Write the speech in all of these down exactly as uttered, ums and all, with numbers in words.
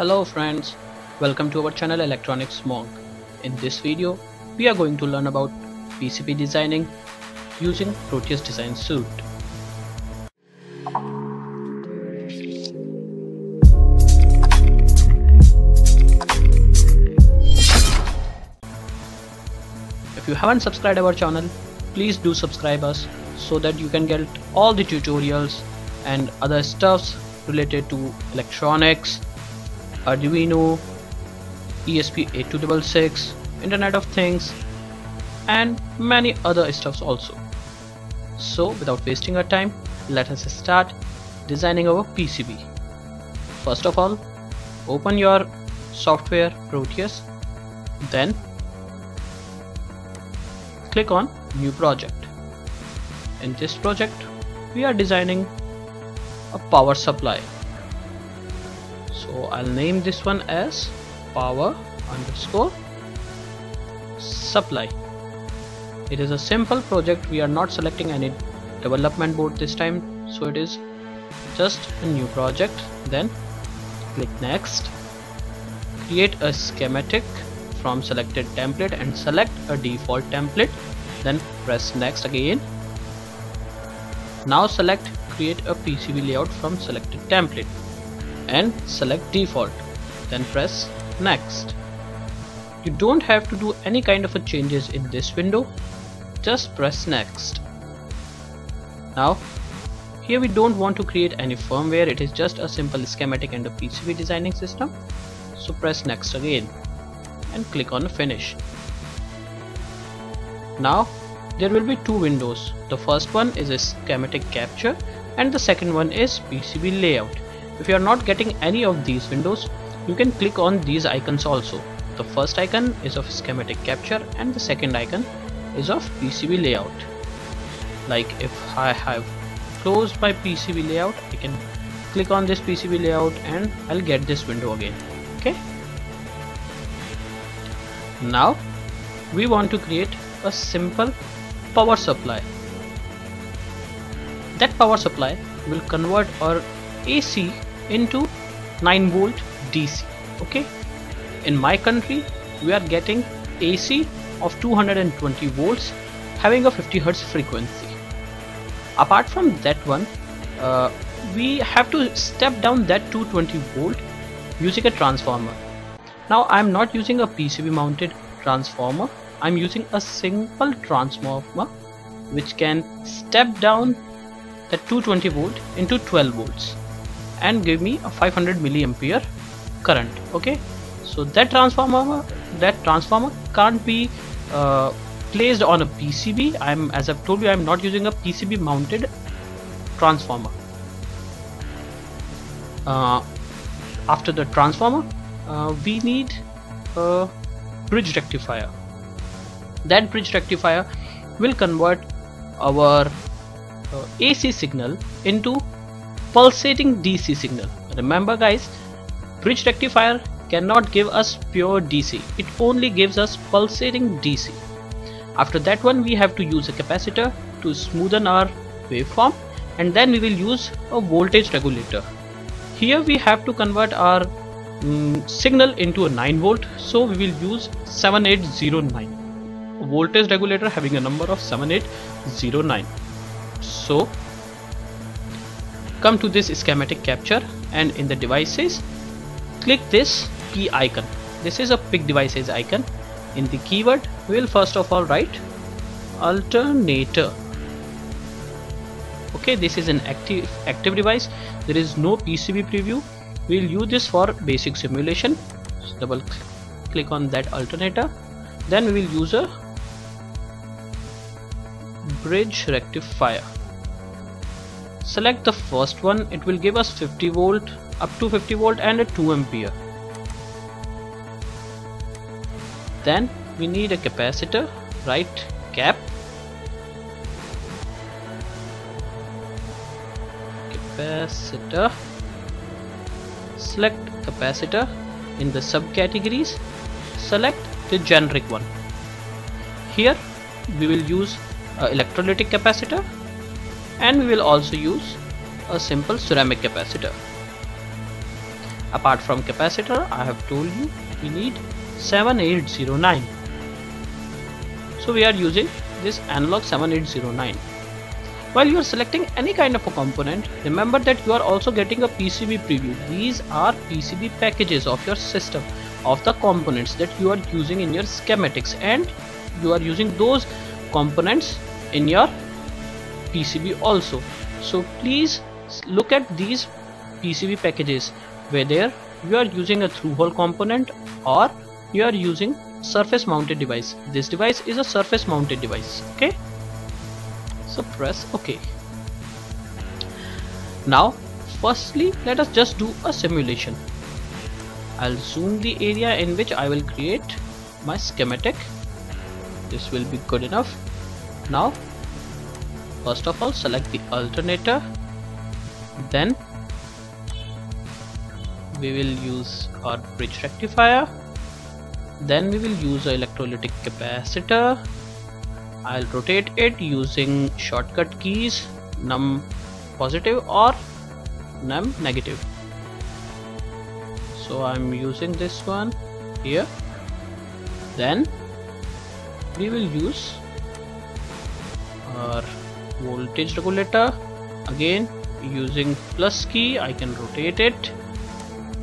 Hello friends, welcome to our channel Electronics Monk. In this video, we are going to learn about P C B designing using Proteus Design Suite. If you haven't subscribed our channel, please do subscribe us so that you can get all the tutorials and other stuffs related to electronics, Arduino, E S P eight two six six, Internet of Things, and many other stuffs also. So without wasting our time, let us start designing our P C B. First of all, open your software Proteus, then click on New Project. In this project, we are designing a power supply. So I'll name this one as power underscore supply. It is a simple project. We are not selecting any development board this time, so it is just a new project. Then click next, create a schematic from selected template and select a default template, then press next again. Now select create a P C B layout from selected template and select default, then press next. You don't have to do any kind of a changes in this window, just press next. Now here we don't want to create any firmware, it is just a simple schematic and a P C B designing system, so press next again and click on finish. Now there will be two windows, the first one is a schematic capture and the second one is P C B layout. If you are not getting any of these windows, you can click on these icons also. The first icon is of schematic capture and the second icon is of P C B layout. Like if I have closed my P C B layout, I can click on this P C B layout and I'll get this window again. Okay. Now we want to create a simple power supply. That power supply will convert our A C into nine volt D C. Okay, in my country we are getting A C of two hundred twenty volts having a fifty hertz frequency. Apart from that one, uh, we have to step down that two hundred twenty volt using a transformer. Now I am not using a P C B mounted transformer, I am using a simple transformer which can step down that two hundred twenty volt into twelve volts and give me a five hundred milliampere current. Okay, so that transformer that transformer can't be uh, placed on a P C B. I'm as I've told you, I'm not using a P C B mounted transformer. Uh, after the transformer, uh, we need a bridge rectifier. That bridge rectifier will convert our uh, A C signal into pulsating D C signal. Remember guys, bridge rectifier cannot give us pure D C, it only gives us pulsating D C. After that one, we have to use a capacitor to smoothen our waveform, and then we will use a voltage regulator. Here we have to convert our um, signal into a nine volt, so we will use seven eight zero nine, a voltage regulator having a number of seven eight zero nine. So come to this schematic capture and in the devices, click this key icon. This is a pick devices icon. In the keyword, we will first of all write alternator. Okay, this is an active active device. There is no P C B preview. We will use this for basic simulation. So double click on that alternator. Then we will use a bridge rectifier. Select the first one, it will give us fifty volt, up to fifty volt and a two ampere. Then we need a capacitor, right cap capacitor. Select capacitor. In the subcategories, select the generic one. Here we will use uh, electrolytic capacitor. And we will also use a simple ceramic capacitor. Apart from capacitor, I have told you we need seventy-eight oh nine. So we are using this analog seventy-eight oh nine. While you are selecting any kind of a component, remember that you are also getting a P C B preview. These are P C B packages of your system, of the components that you are using in your schematics, and you are using those components in your P C B also. So please look at these P C B packages, whether you are using a through-hole component or you are using surface mounted device. This device is a surface mounted device. Okay, so press OK. Now firstly, let us just do a simulation. I'll zoom the area in which I will create my schematic. This will be good enough. Now first of all, select the alternator, then we will use our bridge rectifier, then we will use an electrolytic capacitor. I'll rotate it using shortcut keys num positive or num negative. So I'm using this one here. Then we will use our voltage regulator, again using plus key I can rotate it.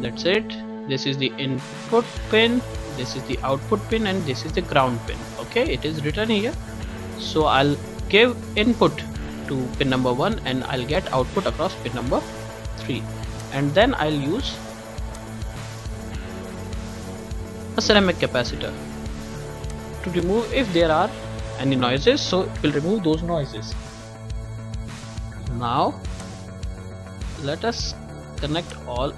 That's it. This is the input pin, this is the output pin, and this is the ground pin. Okay, it is written here. So I'll give input to pin number one and I'll get output across pin number three, and then I'll use a ceramic capacitor to remove if there are any noises, so it will remove those noises. Now let us connect all.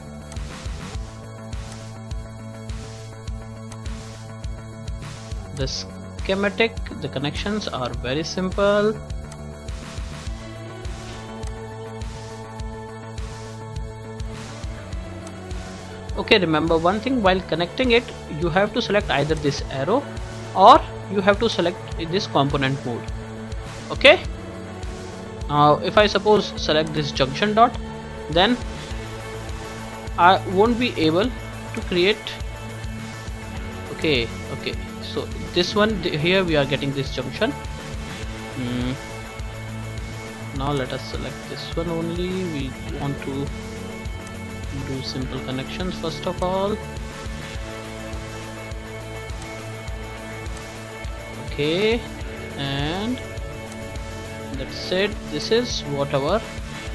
The schematic, the connections are very simple. Okay, remember one thing, while connecting it, you have to select either this arrow or you have to select this component mode. Okay, now if I suppose select this junction dot, then I won't be able to create. Okay, okay. So this one here we are getting this junction. Mm. Now let us select this one only. We want to do simple connections first of all. Okay, and that's it. This is what our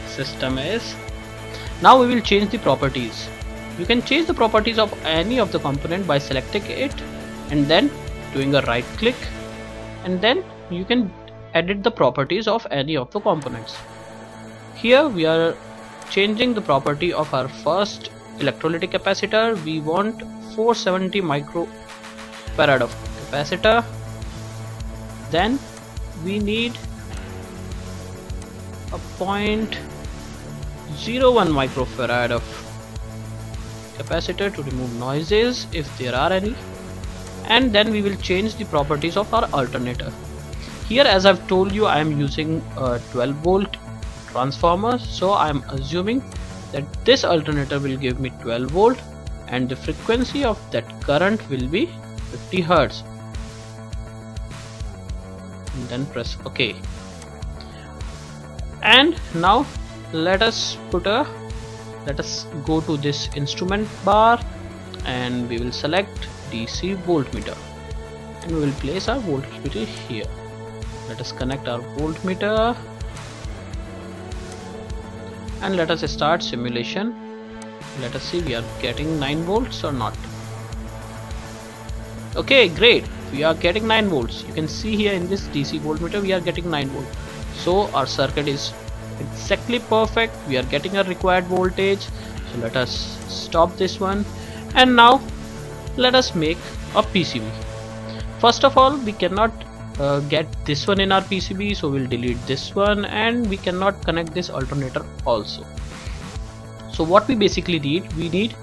system is. Now we will change the properties. You can change the properties of any of the component by selecting it and then doing a right click, and then you can edit the properties of any of the components. Here we are changing the property of our first electrolytic capacitor. We want four seventy microfarad of capacitor. Then we need a zero point zero one microfarad of capacitor to remove noises if there are any. And then we will change the properties of our alternator. Here, as I've told you, I am using a twelve volt transformer, so I'm assuming that this alternator will give me twelve volt and the frequency of that current will be fifty hertz, and then press OK. And now let us put a let us go to this instrument bar and we will select D C voltmeter and we will place our voltmeter here. Let us connect our voltmeter and let us start simulation. Let us see we are getting nine volts or not. Okay, great, we are getting nine volts. You can see here in this D C voltmeter we are getting nine volts. So our circuit is exactly perfect. We are getting our required voltage. So let us stop this one, and now let us make a P C B. First of all, we cannot uh, get this one in our P C B, so we'll delete this one, and we cannot connect this alternator also. So what we basically need, we need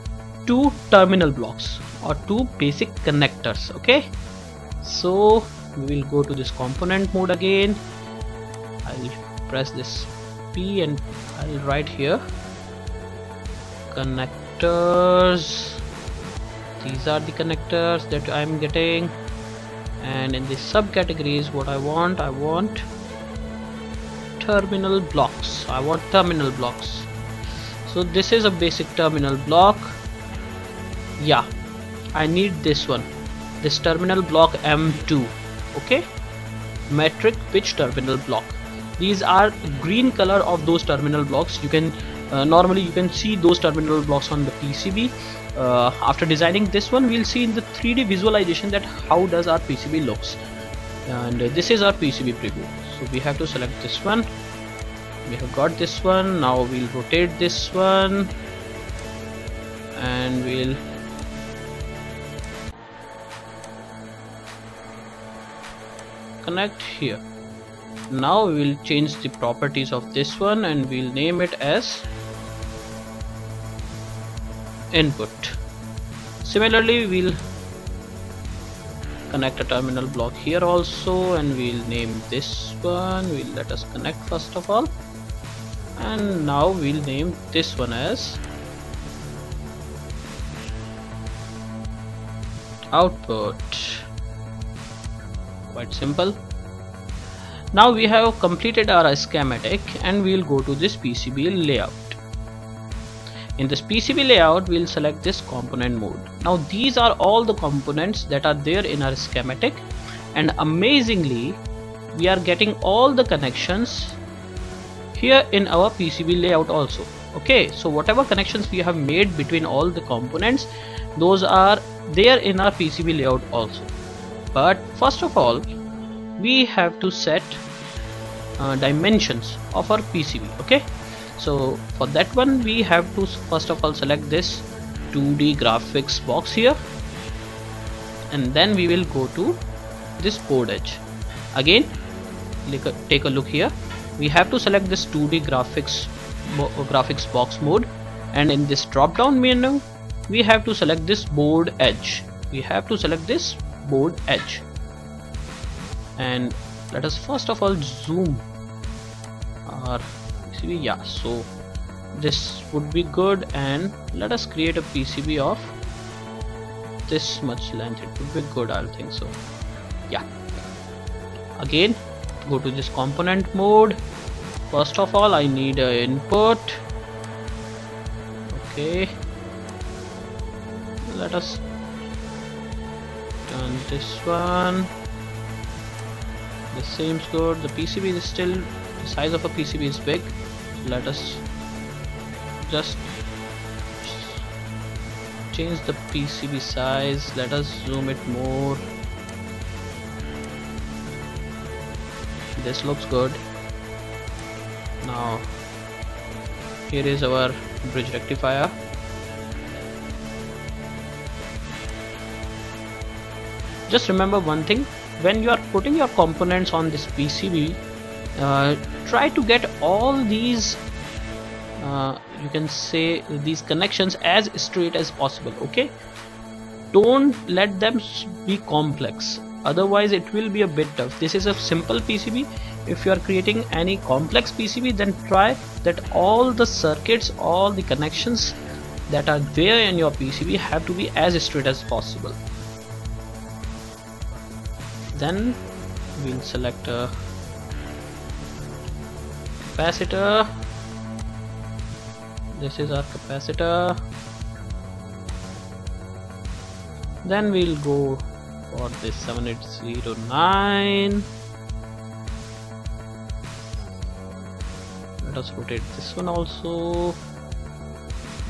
two terminal blocks or two basic connectors. Okay, so we will go to this component mode again. I'll press this P and I'll write here connect connectors. These are the connectors that I'm getting, and in the subcategories, what I want, I want terminal blocks. I want terminal blocks. So this is a basic terminal block. Yeah, I need this one, this terminal block M two. Okay, metric pitch terminal block. These are green color of those terminal blocks. You can uh, normally you can see those terminal blocks on the P C B. Uh, after designing this one, we'll see in the three D visualization that how does our P C B looks. And uh, this is our P C B preview. So we have to select this one. We have got this one. Now we'll rotate this one, and we'll connect here. Now we will change the properties of this one, and we'll name it as input. Similarly, we'll connect a terminal block here also, and we'll name this one. We'll let us connect first of all, and now we'll name this one as output. Quite simple. Now we have completed our schematic, and we'll go to this P C B layout. In this P C B layout, we'll select this component mode. Now these are all the components that are there in our schematic, and amazingly we are getting all the connections here in our P C B layout also. Okay, so whatever connections we have made between all the components, those are there in our P C B layout also. But first of all, we have to set uh, dimensions of our P C B. Okay, so for that one, we have to first of all select this two D graphics box here, and then we will go to this board edge. Again, take a look here. We have to select this two D graphics bo graphics box mode, and in this drop down menu, we have to select this board edge. We have to select this board edge. And let us first of all zoom our P C B. Yeah, so this would be good, and let us create a P C B of this much length. It would be good, I think so. Yeah, again go to this component mode. First of all, I need an input. Okay, let us turn this one. This seems good. The P C B is still, the size of a P C B is big. So let us just change the P C B size. Let us zoom it more. This looks good. Now here is our bridge rectifier. Just remember one thing. When you are putting your components on this P C B, uh, try to get all these uh, you can say these connections as straight as possible. Okay, don't let them be complex, otherwise it will be a bit tough. This is a simple P C B. If you are creating any complex P C B, then try that all the circuits, all the connections that are there in your P C B have to be as straight as possible. Then we'll select a capacitor. This is our capacitor. Then we'll go for this seven eight zero nine. Let us rotate this one also.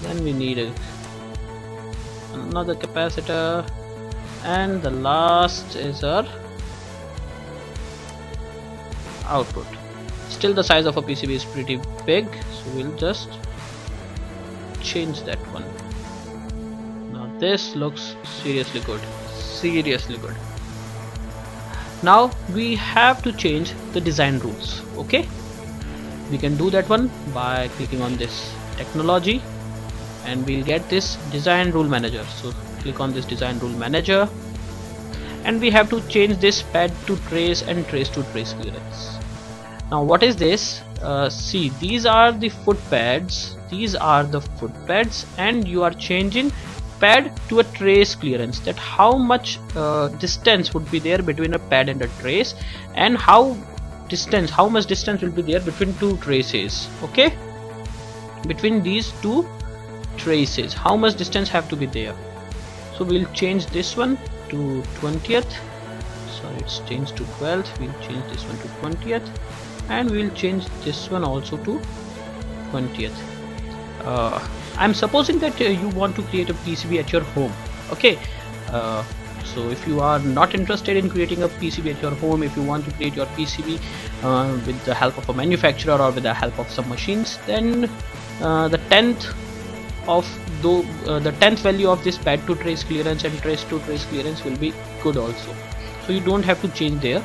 Then we need a, another capacitor, and the last is our output. Still the size of a P C B is pretty big, so we'll just change that one. Now this looks seriously good, seriously good. Now we have to change the design rules. Okay, we can do that one by clicking on this technology, and we'll get this design rule manager. So click on this design rule manager, and we have to change this pad to trace and trace to trace clearance. Now what is this? Uh, see, these are the foot pads, these are the foot pads, and you are changing pad to a trace clearance, that how much uh, distance would be there between a pad and a trace, and how distance how much distance will be there between two traces. Okay, between these two traces, how much distance have to be there? So we'll change this one to twentieth, sorry, it's changed to twelfth. We'll change this one to twentieth, and we'll change this one also to twentieth. uh, I'm supposing that uh, you want to create a P C B at your home. Okay, uh, so if you are not interested in creating a P C B at your home, if you want to create your P C B uh, with the help of a manufacturer or with the help of some machines, then uh, the tenth of the, uh, the tenth value of this pad to trace clearance and trace to trace clearance will be good also, so you don't have to change there.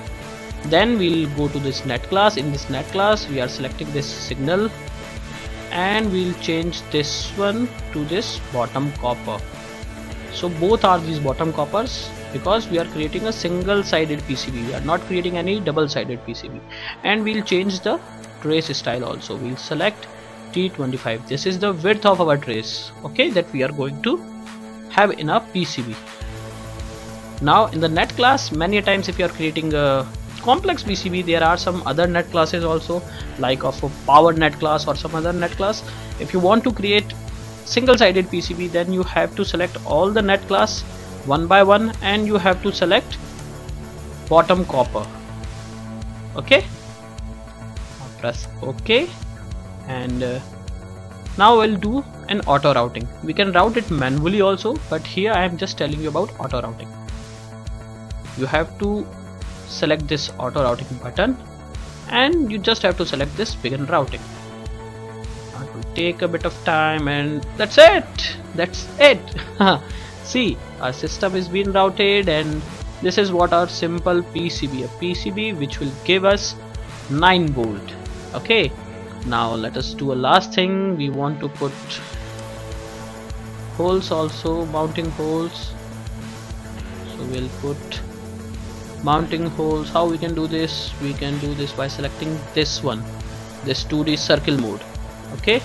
Then we'll go to this net class. In this net class, we are selecting this signal, and we'll change this one to this bottom copper. So both are these bottom coppers, because we are creating a single sided P C B, we are not creating any double sided P C B. And we'll change the trace style also. We'll select T twenty-five. This is the width of our trace, okay, that we are going to have in our P C B. Now in the net class, many times if you are creating a complex P C B, there are some other net classes also, like of a power net class or some other net class. If you want to create single-sided P C B, then you have to select all the net class one by one, and you have to select bottom copper. Okay, press OK, and uh, now we'll do an auto routing. We can route it manually also, but here I am just telling you about auto routing. You have to select this auto routing button, and you just have to select this begin routing. It will take a bit of time, and that's it, that's it. See, our system is being routed, and this is what our simple P C B, a P C B which will give us nine volt. Okay, now let us do a last thing. We want to put holes also, mounting holes. So we'll put mounting holes. How we can do this? We can do this by selecting this one, this two D circle mode. Okay,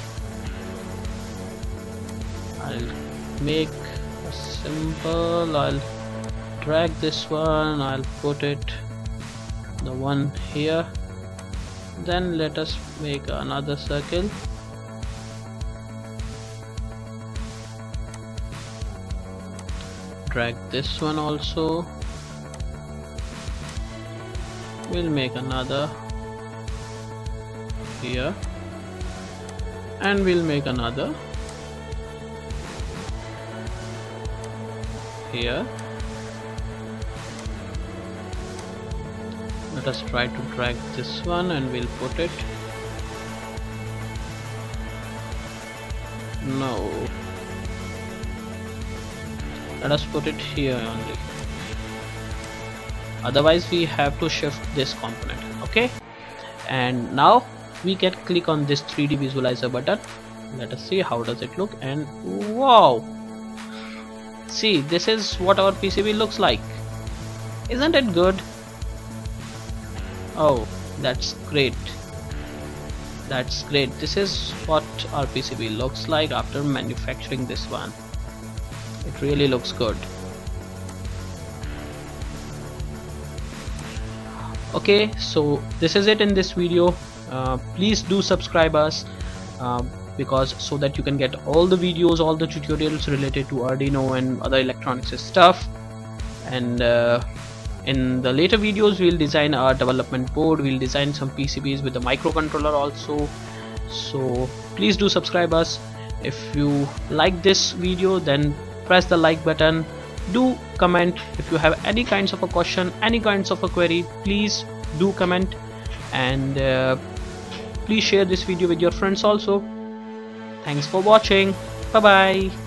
I'll make a symbol, I'll drag this one, I'll put it the one here. Then let us make another circle. Drag this one also. We'll make another here, and we'll make another here. Let us try to drag this one, and we'll put it. No, let us put it here only. Otherwise we have to shift this component. Okay, and now we can click on this three D visualizer button. Let us see how does it look, and wow, see, this is what our P C B looks like. Isn't it good? Oh, that's great, that's great. This is what our P C B looks like after manufacturing this one. It really looks good. Okay, so this is it in this video. Uh, please do subscribe us, uh, because so that you can get all the videos, all the tutorials related to Arduino and other electronics stuff. And uh, in the later videos, we'll design our development board, we'll design some P C Bs with the microcontroller also. So please do subscribe us. If you like this video, then press the like button. Do comment. If you have any kinds of a question, any kinds of a query, please do comment. And uh, please share this video with your friends also. Thanks for watching. Bye bye.